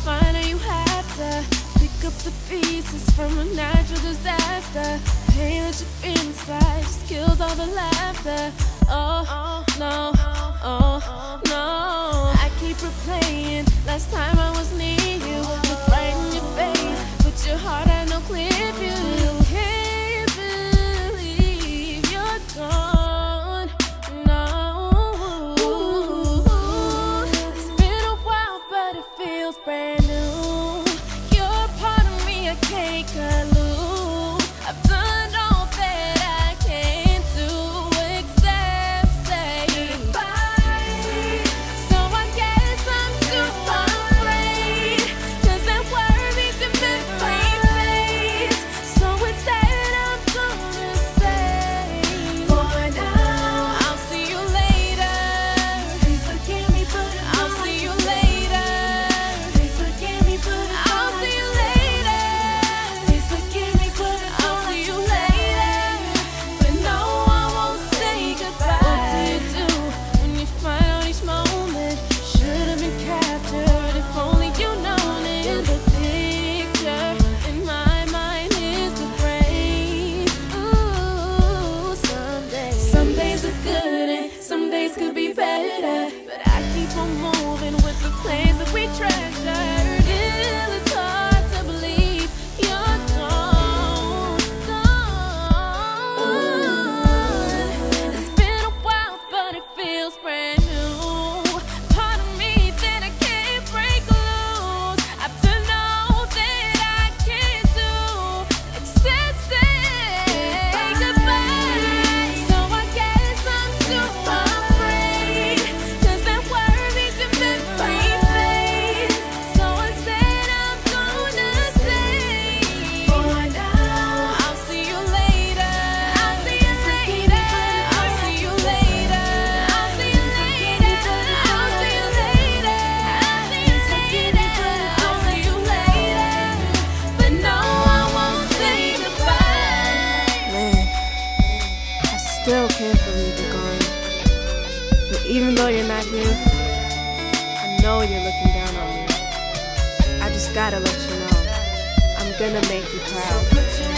fine, or you have to pick up the pieces from a natural disaster. Pain that you feel inside just kills all the laughter. Oh no, oh no, I keep replaying last time I was near you. Look right in your face, but your heart had no clear view. Gotta let you know, I'm gonna make you proud.